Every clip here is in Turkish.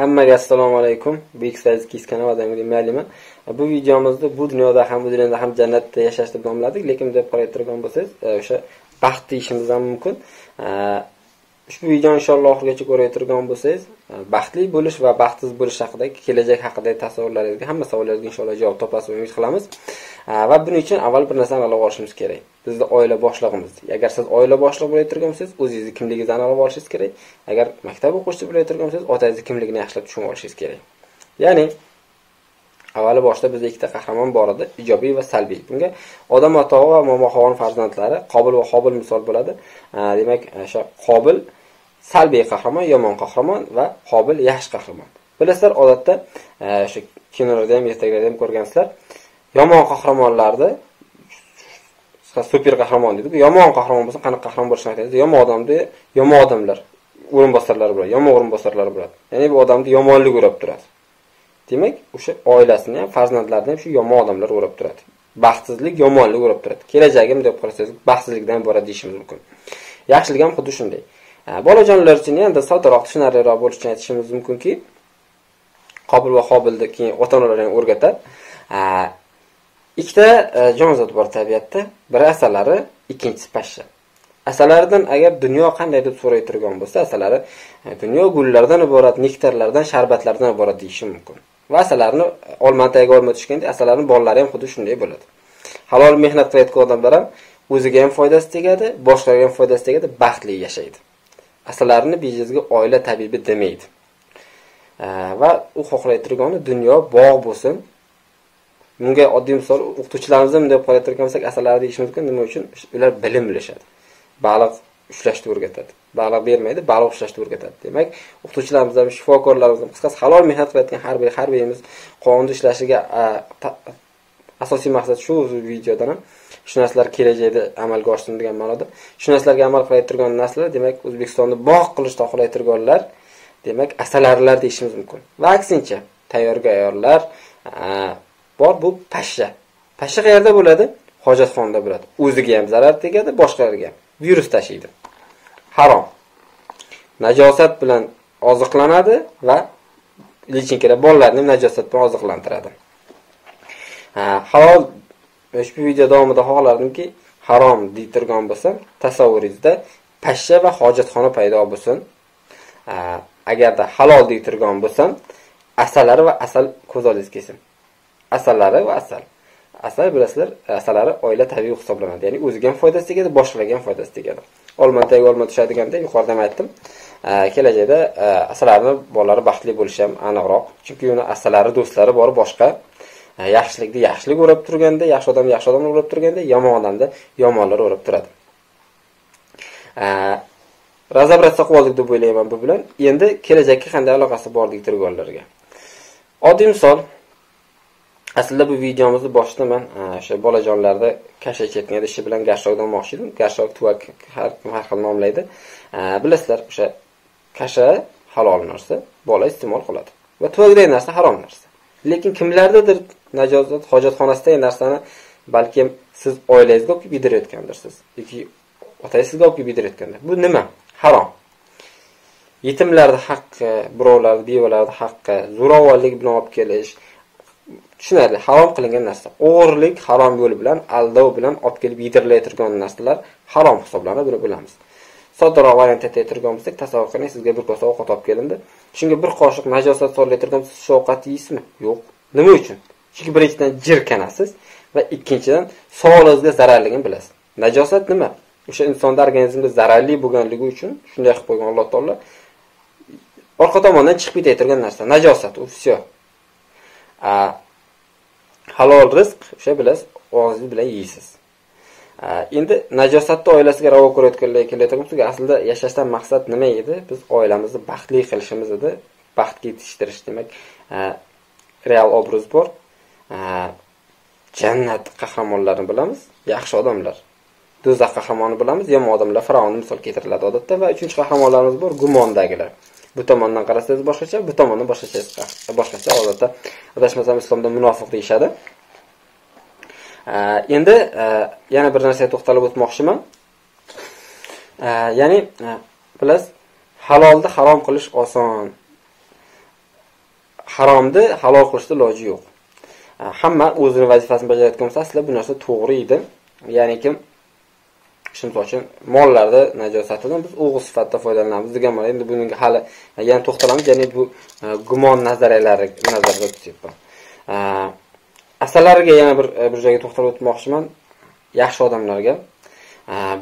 Hammaga assalomu alaykum. BX2 kanalidan bilmayman. Bu videomizda bu dunyoda ham bu dunyoda ham jannatda yashashni nomladik, lekin deb qarayotgan bo'lsangiz, o'sha baxtli ishimiz ham mumkin. Ushbu videoni inshaalloh oxirigacha ko'rayotgan bo'lsangiz, baxtli bo'lish va baxtsiz bo'lish haqidagi, kelajak haqidagi tasavvurlaringizga, hamma savollaringizga inshaalloh javob topasiz deb umid qilamiz. Va buning uchun avval bir narsani aniqlab olishimiz kerak. Bizda oila boshlig'imiz. Agar siz oila boshlig'i bo'layotgan bo'lsangiz, o'zingizni kimligingizni aniqlab olishingiz kerak. Agar maktab o'quvchisi bo'layotgan bo'lsangiz, otangizni kimligini yaxshilab tushunib olishingiz kerak. Ya'ni avvalo boshda bizda ikkita qahramon bor edi, ijobiy va salbiy. Bunga odam ota va momoxon farzandlari Qobil va Hobil misol bo'ladi. Demak, o'sha Qobil salbiy qahramon, yomon qahramon va Hobil yaxshi qahramon. Bilasizlar, odatda o'sha kinolarda ham, ertaklarda ham ko'rgansizlar, yomon qahramonlarni super qahramon deydi. Yomon qahramon bo'lsa, qanaqa qahramon bo'lishini aytadi. Yomon odamda yomon odamlar, o'rinbosarlar bo'ladi, yomon o'rinbosarlar bo'ladi. Ya'ni bu odamni yomonlik o'rab turadi. Demak, o'sha oilasini ham, farzandlarini ham shu yomon odamlar o'rab turadi. Baxtsizlik, yomonlik o'rab turadi. Kelajagim deb qarasangiz, baxtsizlikdan iborat deyishimiz mumkin. Yaxshilik ham xuddi shunday. Bolajonlar uchun ham soddaroq, tushunarliroq bo'lishini aytishimiz mumkinki, Qobil va Hobilni keyin ota-onalar ham o'rgatadi. Ikkita jonzot bor tabiatda, biri asalari, ikkinchisi pashsha. Asalaridan agar dunyo qanday deb so'rayotgan bo'lsa, asalari dunyo gullardan iborat, nektarlardan, sharbatlardan iborat deyish mumkin. Va asalarni olmantaga olma tushganda, asalarning bolalari ham xuddi shunday bo'ladi. Halol mehnat qilayotgan odamlar ham o'ziga ham foydasi tegadi, boshqalarga ham foydasi tegadi, baxtli yashaydi. Asalarining bejizga oila tabibi demaydi. Va u xohlayotgani dunyo bog' bo'lsin. Bunga oddiy misol o'qituvchilarimiz ham deb qo'yayotgansak, asalari deyish mumkin. Nima uchun? Ular bilim bilishadi. Baliq ushlashni o'rgatadi. Baliq bermaydi, baliq ushlashni o'rgatadi. Demak, o'qituvchilarimiz ham, shifokorlarimiz ham, qisqasi halol mehnat qilayotgan har birimiz qonunda ishlashiga asosiy maqsad shu videodan ham shu narsalar kelajakda amalga oshsin degan ma'noda. Shu narsalarga amal qilayotgan narsalar, demak, O'zbekistonni bog' qilishni xohlayotganlar, demak, asalarilar deyishimiz mumkin. Va aksincha, tayyorgarlar bor, bu pashsha. Pashsha qayerda bo'ladi? Hojatxonada bo'ladi. O'ziga ham zarar tegadi, boshqalarga ham. Virus tashiydi. Harom. Najosat bilan oziqlanadi va lichinkalar bolalarni najosat bilan oziqlantiradi. Halol ushbu video davomida xohlardimki, harom deytirgan bo'lsa, tasavvuringizda pashsha va hojatxona paydo bo'lsin. Agarda halol deytirgan bo'lsa, asalari va asal ko'z oldingizga kelsin. Asalari va asal. Asal bilasizlar, asalari oila tabiiy hisoblanadi. Ya'ni o'ziga ham foydasi tegadi, boshqalarga ham foydasi tegadi. Olmantaga olma tushadiganda yuqorida ham aytdim. Kelajakda asalarining bolalari baxtli bo'lishi ham aniqroq. Chunki uni asalari do'stlari bor, boshqa. Yaxshilikni yaxshilik o'rab turganda, yaxshi odam yaxshi odamni o'rab turganda, yomon odamni yomonlar o'rab turadi. Razabratsa qoldik deb o'ylayman bu bilan. Endi kelajakka qanday aloqasi bor deytirganlarga. Oddiy misol. Aslida bu videomizni boshida men o'sha bolajonlarda kasha chetgan ishi bilan gashroqdan moqchidim. Gashroq tuvak har xil nomlaydi. Bilasizlar, o'sha kasha halol narsa, bola iste'mol qiladi. Va tuvakdagi narsa harom narsa. Lekin kimlardadir najosat hojatxonasidagi narsani balki siz oilangizga olib yedirayotgandirsiz yoki otangizga olib yedirayotgandir. Bu nima? Harom. Yetimlarning haqqi, birovlarning bevalarning haqqi, zo'ravonlik bilan olib kelish tushunarli, harom qilingan narsa. O'g'irlik harom yo'li bilan, aldov bilan olib kelib yedirilayotgan narsalar harom hisoblanadi, buni bilamiz. Soddaroq variant aytayotgan bo'lsak, tasavvur qiling, sizga bir kosa ovqat olib kelindi. Shunga bir qoshiq najosat solayotgan siz shu ovqatni yeysizmi? Yo'q. Nima uchun? Chunki birinchidan jirkanasiz va ikkinchidan sog'lig'ingizga zararligini bilasiz. Najosat nima? O'sha insonning organizmiga zararli bo'lganligi uchun shunday qilib qo'ygan Alloh taolo orqa tomondan chiqib ketayotgan narsa. Najosat, u vsyo. Halol rizq o'sha bilasiz, og'zingiz bilan yeysiz. Endi najosatni oilasiga ravo ko'rayotganlar kelayotgan bo'lsa, aslida yashashdan maqsad nima edi? Biz oilamizni baxtli qilishimiz edi, baxtga yetishtirish, demak, real obraz bor. Jannat qahramonlarini bilamiz, yaxshi odamlar. Do'zax qahramoni bilamiz, yomon odamlar, Firavon misol keltiriladi odatda va uchinchi qahramonlarimiz bor, gumondagilar. Bu tomondan qarasangiz boshqacha, bu tomondan boshqacha. Odatda adashmasam islomda munofiq deyishadi. Endi yana bir narsaga to'xtalib o'tmoqchiman. Ya'ni bilasiz, halolni harom qilish oson. haromni halol qilishni iloji yo'q. Hamma o'zini vazifasini bajarayotgan bo'lsa, sizlar bu narsa to'g'ri edi. Ya'ni kim shunday uchun mollarda najosatidan biz o'g'iz sifatida foydalanamiz degan mana endi buning hali yana to'xtalamiz, ya'ni bu gumon nazariyalari nazarda tutyapman. Asallarga yana bir joyga to'xtalib o'tmoqchiman. Yaxshi odamlarga,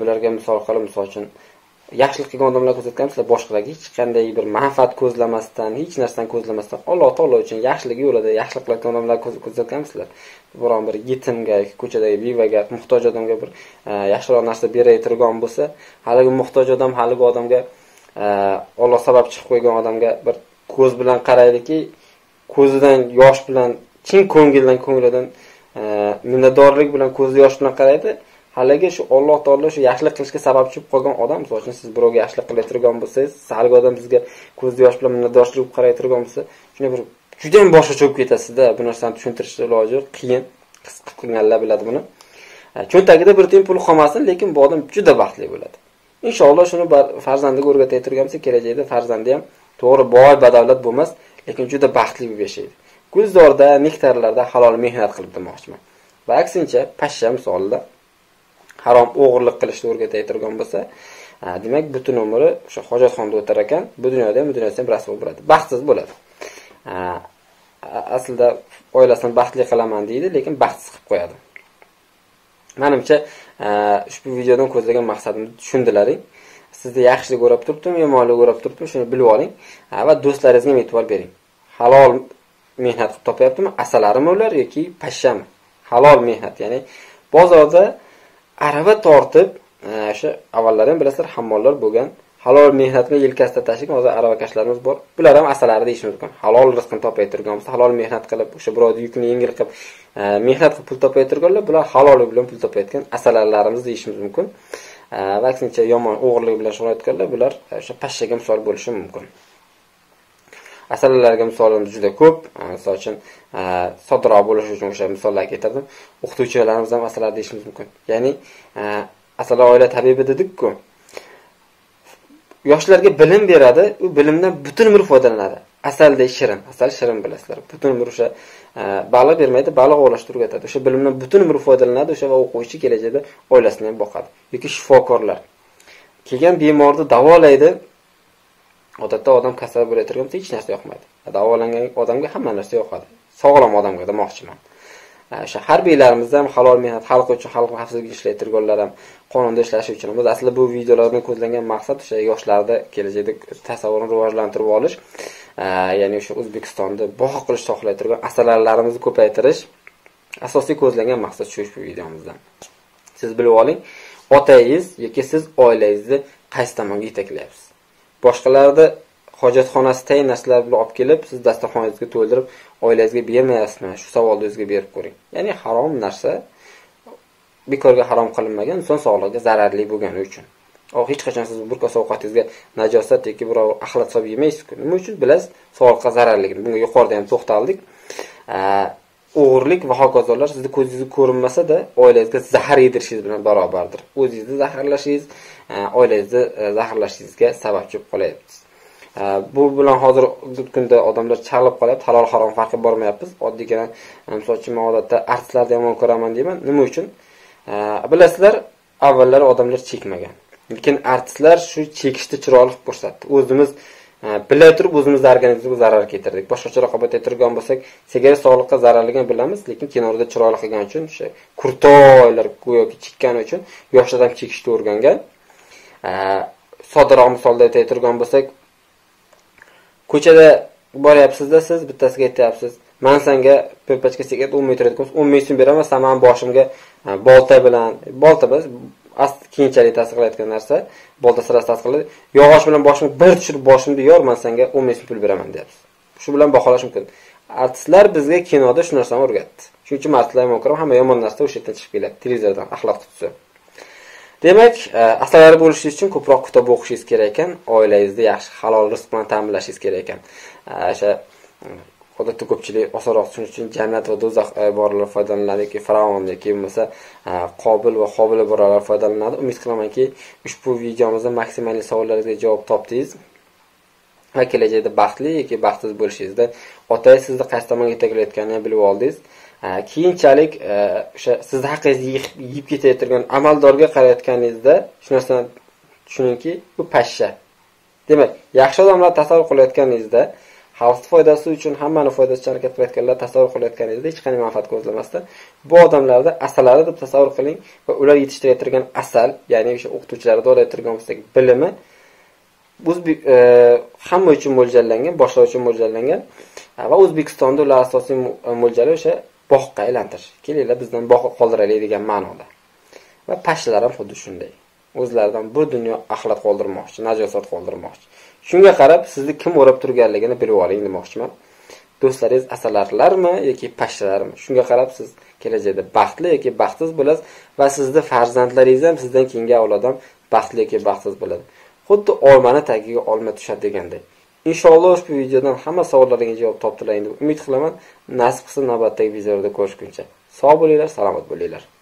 bularga misol qilib, masalan, yaxshilik qilgan odamlar ko'rsatganimizlar boshqalarga hech qanday bir manfaat ko'zlamasdan, hech narsadan ko'zlamasdan Alloh taolo uchun yaxshilik yo'lida yaxshilik qilgan odamlar ko'rsatganimizlar. Biron bir yetimga yoki ko'chadagi bevaga, muhtoj odamga bir yaxshiroq narsa beraytirgan bo'lsa, haligi muhtoj odam, haligi odamga Alloh sabab chiqib qo'ygan odamga bir ko'z bilan qaraydiki, ko'zidan yosh bilan, chin ko'nglidan minnatdorlik bilan ko'zi yosh bilan qaraydi. Haligi shu Alloh taolo shu yaxshilik qilishga sababchi bo'lgan odam, masalan, siz birovga yaxshilik qilaytirgan bo'lsangiz, haligi odam sizga ko'zi yosh bilan minnatdorchilik qilib qaraytirgan bo'lsa, shunday bir juda ham boshqa cho'kib ketasizda. Bu narsani tushuntirishni iloji qiyin, qisqa qilganlar biladi buni. Cho'ntagida bir tiyin pul qolmasin, lekin bu odam juda baxtli bo'ladi. Inshaalloh shuni farzandiga o'rgataytirgan bo'lsa, kelajakda farzandi ham to'g'ri boy badavlat bo'lmas, lekin juda baxtli bo'lib yashaydi. Guldorda, nektarlarda halol mehnat qilib demoqchiman. Va aksincha, pashsha misolida harom o'g'irlik qilishni o'rgataytirgan bo'lsa, demak butun umri o'sha hojatxonada o'tar ekan, bu dunyoda ham, bu dunyosida ham rasvo bo'ladi. Baxtsiz bo'ladi. Aslida oilasini baxtli qilaman deydi, lekin baxtsiz qilib qo'yadi. Menimcha, ushbu videodan ko'zlagan maqsadimni tushundilaring. Sizni yaxshilik ko'rib turibdim, yomonlik ko'rib turibdim, shuni bilib oling va do'stlaringizga ham e'tibor bering. Halol mehnat qilib topyaptimi? Asalarimi ular yoki pashshami? Halol mehnat, ya'ni bozorda arava tortib, o'sha avvallari ham bilasizlar, hammollar bo'lgan, halol mehnatni yelkasida tashib, hozir aravakashlarimiz bor. Bular ham asalari deyishimiz mumkin. Halol rizqni topaytirgan bo'lsa, halol mehnat qilib, o'sha birovning yukini yengil qilib, mehnat qilib pul topaytirganlar, bular halol bilan pul topayotgan asalarlarimiz deyishimiz mumkin. Va aksincha yomon o'g'irlik bilan shug'ullanayotganlar, bular o'sha pashshaga misol bo'lishi mumkin. Asallarga misollarimiz juda ko'p. Masalan, sodroq bo'lish uchun o'sha misollarga keltirdim. O'qituvchilarimiz ham asallar deyishimiz mumkin. Ya'ni asallar oila tabibi dedik-ku. Yoshlarga bilim beradi, u bilimdan butun umr foydalanadi. Asalda shirin, asal shirin bilasizlar. Butun umr o'sha baliq bermaydi, baliq ovlashni o'rgatadi. O'sha bilimdan butun umr foydalanadi, o'sha va o'quvchi kelajakda oilasini ham boqadi. Yoki shifokorlar kelgan bemorni davolaydi. Odatda odam kasal bo'layotgan hech narsa yoqmaydi. Davolangan odamga hamma narsa yoqadi. Sog'lom odamga demoqchiman. O'sha harbiylarimizda ham halol mehnat, xalq uchun, xalq xavfsizligi ishlaytirganlar ham, qonunda ishlashi uchun. Biz aslida bu videolardan ko'zlangan maqsad o'sha yoshlarda kelajakda tasavvurini rivojlantirib olish, ya'ni o'sha O'zbekistonda boq qilish sohalaytirgan asallarlarimizni ko'paytirish asosiy ko'zlangan maqsad shu videomizdan. Siz bilib oling, otangiz yoki siz oilangizni qaysi tomonga yetaklayapsiz? Boshqalarda hojatxonasi tayin narsalar bilan olib kelib, siz dasturxoningizga to'ldirib, oilangizga bermayapsizmi? Shu savolni o'zingizga berib ko'ring. Ya'ni harom narsa bekorga harom qilinmagan, inson sog'lig'iga zararli bo'lgani uchun. Hech qachon siz bir kosa ovqatingizga najosat yoki birov axlat hisob yemaysiz-ku. Nima uchun? Bilasiz, sog'liqqa zararligini. Bunga yuqorida ham to'xtaldik. O'g'irlik va hokazolar sizni ko'zingizga ko'rinmasa-da, oilangizga zahar yedirishingiz bilan barobardir. O'zingizni zaharlashingiz, oilangizni zaharlashingizga sababchi bo'layapsiz. Bu bilan hozir kunda odamlar chalib qolyapti, halol harom farqi bormayapmiz. Oddiygina, masalan, men odatda artistlarni yomon ko'raman deyman. Nima uchun? Bilasizlar, avvallari odamlar chekmagan. Lekin artistlar shu chekishni chiroyli qilib ko'rsatdi. O'zimiz bilay turib o'zimizning organizmimizga zarar keltirdik. Boshqacha raqobat etirgan bo'lsak, sigaret sog'liqqa zararligini bilamiz, lekin kinorda chiroyli qilgan uchun, o'sha kurtoylar go'yoki chekkani uchun yoshlardan chekishni o'rgangan. Soddaroq misolda aytaytirgan bo'lsak, ko'chada boryapsizda, siz bittasiga aytyapsiz, "Men senga pepachka sigaret 10 ming so'rayotgan bo'lsa, 10 ming so'm beraman, sen meni boshimga bolta bilan keyinchalik tasdiqlayotgan narsa, bolta sirasi tasdiqlaydi. Yog'och bilan boshimni bir tushirib, boshimni yorman, senga 10 ming so'm pul beraman" deyapsiz. Shu bilan baholash mumkin. Artistlar bizga kinoda shu narsani o'rgatdi. Shuning uchun artistlar yomon ko'ram, hamma yomon narsa o'sha yerdan chiqib keladi, televizordan, axloq tutsa. Demak, asalari bo'lishingiz uchun ko'proq kitob o'qishingiz kerak ekan, oilangizni yaxshi halol rizq bilan ta'minlashingiz kerak ekan. O'sha odatda ko'pchilik osonroq tushunish uchun jannat va do'zax iboralari foydalanadi yoki Fir'avn yoki bo'lmasa Qobil va Hobil iboralari foydalanadi. Umid qilamanki, ushbu videomizda maksimal savollaringizga javob topdingiz. va kelajakda baxtli yoki baxtsiz bo'lishingizda otangiz sizni qaysi tomonga yetaklayotganini bilib oldingiz. Keyinchalik o'sha sizni haqingizni yeyib ketayotgan amaldorga qarayotganingizda shu narsani tushuningki, bu pashsha. Demak, yaxshi odamlar tasavvur qilayotganingizda, xalqning foydasi uchun hammani foydasi uchun harakat qilayotganlar tasavvur qilayotganingizda hech qanday manfaat ko'zlamasdan bu odamlarni asalari deb tasavvur qiling va ular yetishtirayotgan asal, ya'ni o'sha o'qituvchilar do'layotgan bo'lsak, bilimi hamma uchun mo'ljallangan, boshlar uchun mo'ljallangan va O'zbekistonda ular asosiy mo'ljali o'sha bog'ga aylantirish. Kelinglar bizdan bog' qoldiraylik degan ma'noda. Va pashlar ham xuddi shunday. O'zlaridan bu dunyo axlat qoldirmoqchi, najosat qoldirmoqchi. Shunga qarab sizni kim o'rab turganligini bilib oling demoqchiman. Do'stlaringiz asallarmi yoki pashlarmi? Shunga qarab siz kelajakda baxtli yoki baxtsiz bo'lasiz va sizning farzandlaringiz ham sizdan keyingi avlod ham baxtli yoki baxtsiz bo'ladi. Xuddi olmani tagiga olma tushadi degandek. Inshaalloh ushbu videodan hamma savollaringizga javob topdilaring deb umid qilaman. Nasib qilsa navbatdagi videolarda ko'rishguncha. Sog' bo'linglar, salomat bo'linglar.